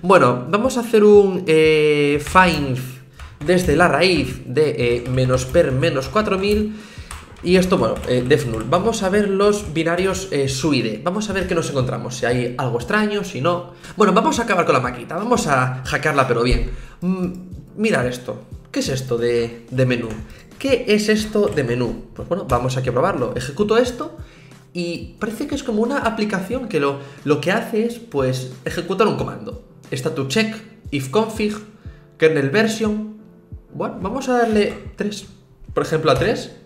Bueno, vamos a hacer un find desde la raíz de menos per menos 4000. Y esto, bueno, def null. Vamos a ver los binarios suide. Vamos a ver qué nos encontramos, si hay algo extraño, si no. Bueno, vamos a acabar con la maquinita, vamos a hackearla pero bien. Mirad esto. ¿Qué es esto de menú? ¿Qué es esto de menú? Pues bueno, vamos aquí a probarlo. Ejecuto esto y parece que es como una aplicación que lo que hace es, pues, ejecutar un comando. Status check, if config, kernel version. Bueno, vamos a darle 3, por ejemplo, a 3.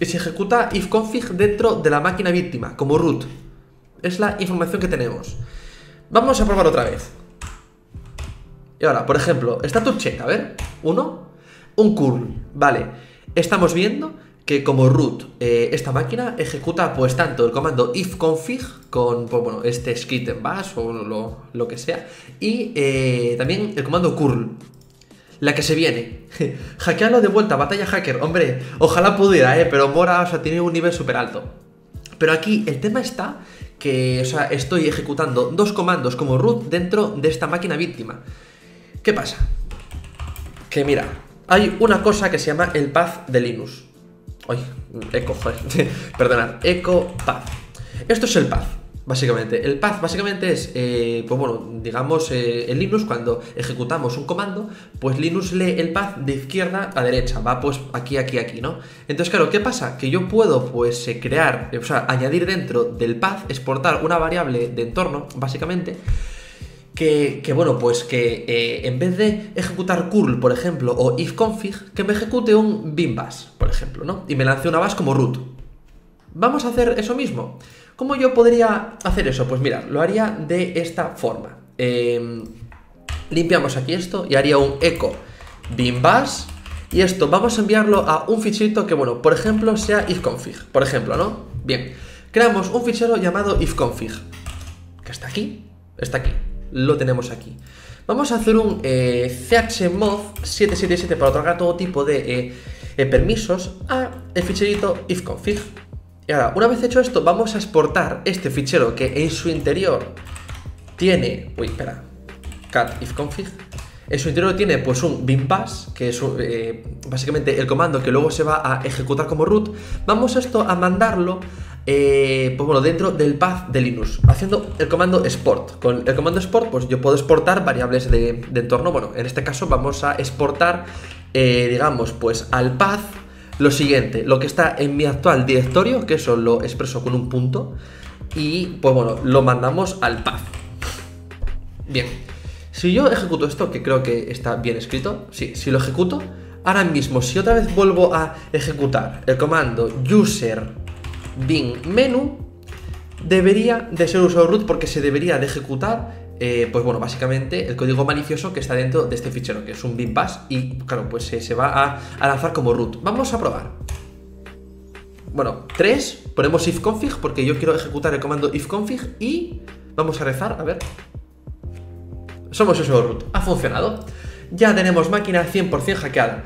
Y se ejecuta ifconfig dentro de la máquina víctima, como root. Es la información que tenemos. Vamos a probar otra vez. Y ahora, por ejemplo, status check, a ver, 1, un curl, vale. Estamos viendo que como root esta máquina ejecuta pues tanto el comando ifconfig con, pues bueno, este script en bash o lo que sea. Y también el comando curl. La que se viene. Hackearlo de vuelta, batalla hacker. Hombre, ojalá pudiera, pero Mora, o sea, tiene un nivel súper alto. Pero aquí el tema está que, o sea, estoy ejecutando dos comandos como root dentro de esta máquina víctima. ¿Qué pasa? Que mira, hay una cosa que se llama el path de Linux. Ay, eco, joder. Perdonad, eco path. Esto es el path. Básicamente, el path básicamente es, pues bueno, digamos, en Linux cuando ejecutamos un comando, pues Linux lee el path de izquierda a derecha, va pues aquí, aquí, aquí, ¿no? Entonces, claro, ¿qué pasa? Que yo puedo pues crear, o sea, añadir dentro del path, exportar una variable de entorno, básicamente, que bueno, pues que en vez de ejecutar curl, por ejemplo, o ifconfig, que me ejecute un bin bash, por ejemplo, ¿no? Y me lance una bash como root. Vamos a hacer eso mismo. ¿Cómo yo podría hacer eso? Pues mira, lo haría de esta forma. Limpiamos aquí esto y haría un echo bin bash. Y esto vamos a enviarlo a un ficherito que, bueno, por ejemplo, sea ifconfig. Por ejemplo, ¿no? Bien. Creamos un fichero llamado ifconfig. Que está aquí. Está aquí. Lo tenemos aquí. Vamos a hacer un chmod 777 para otorgar todo tipo de permisos a el ficherito ifconfig. Y ahora, una vez hecho esto, vamos a exportar este fichero que en su interior tiene... Uy, espera. Cat ifconfig. En su interior tiene pues un bin bash, que es básicamente el comando que luego se va a ejecutar como root. Vamos esto a mandarlo, pues bueno, dentro del path de Linux, haciendo el comando export. Con el comando export, pues yo puedo exportar variables de entorno. Bueno, en este caso vamos a exportar, digamos, pues al path... Lo siguiente, lo que está en mi actual directorio, que eso lo expreso con un punto. Y, pues bueno, lo mandamos al path. Bien, si yo ejecuto esto, que creo que está bien escrito. Sí, si lo ejecuto, ahora mismo, si otra vez vuelvo a ejecutar el comando user bin menu, debería de ser usado root porque se debería de ejecutar pues bueno, básicamente el código malicioso que está dentro de este fichero, que es un bin bash. Y claro, pues se va a lanzar como root. Vamos a probar. Bueno, 3, ponemos ifconfig porque yo quiero ejecutar el comando ifconfig. Y vamos a rezar, a ver. Somos eso root, ha funcionado. Ya tenemos máquina 100% hackeada.